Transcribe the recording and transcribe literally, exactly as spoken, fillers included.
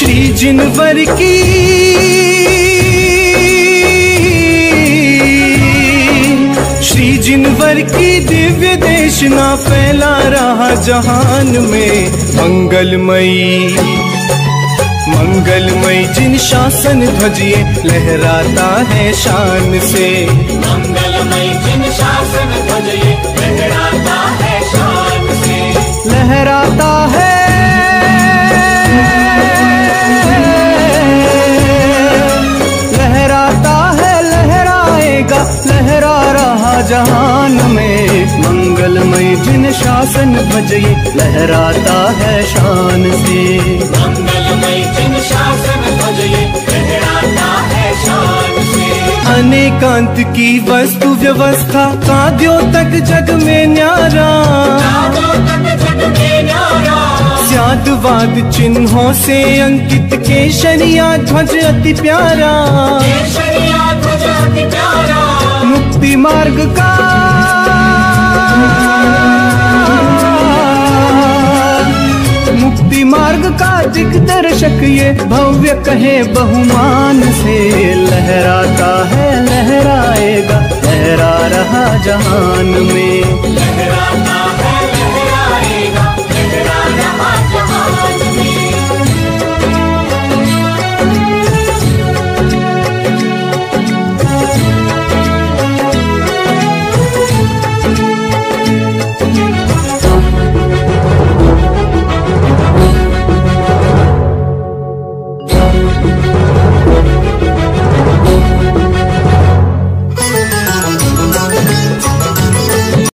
श्री जिनवर की श्री जिनवर की दिव्य देशना फैला रहा जहान में मंगलमयी मंगलमयी। जिन शासन ध्वजिए लहराता है शान से मंगलमयी, जिन शासन ध्वजिए लहराता है शान से लहराता है लहरा रहा जहान में मंगलमय। जिन शासन ध्वजिए लहराता है शान से मंगलमय, जिन शासन ध्वजिए लहराता है शान से। अनेकांत की वस्तु व्यवस्था कांध्यों तक जग में न्यारा, कांध्यों तक जग में न्यारा। स्यादवाद चिन्हों से अंकित केशरिया ध्वज अति प्यारा, केशरिया ध्वज अति प्यारा। मुक्ति मार्ग का मुक्ति मार्ग का दिग्दर्शक ये भव्य कहे बहुमान से लहराता है लहराएगा लहरा रहा जहान में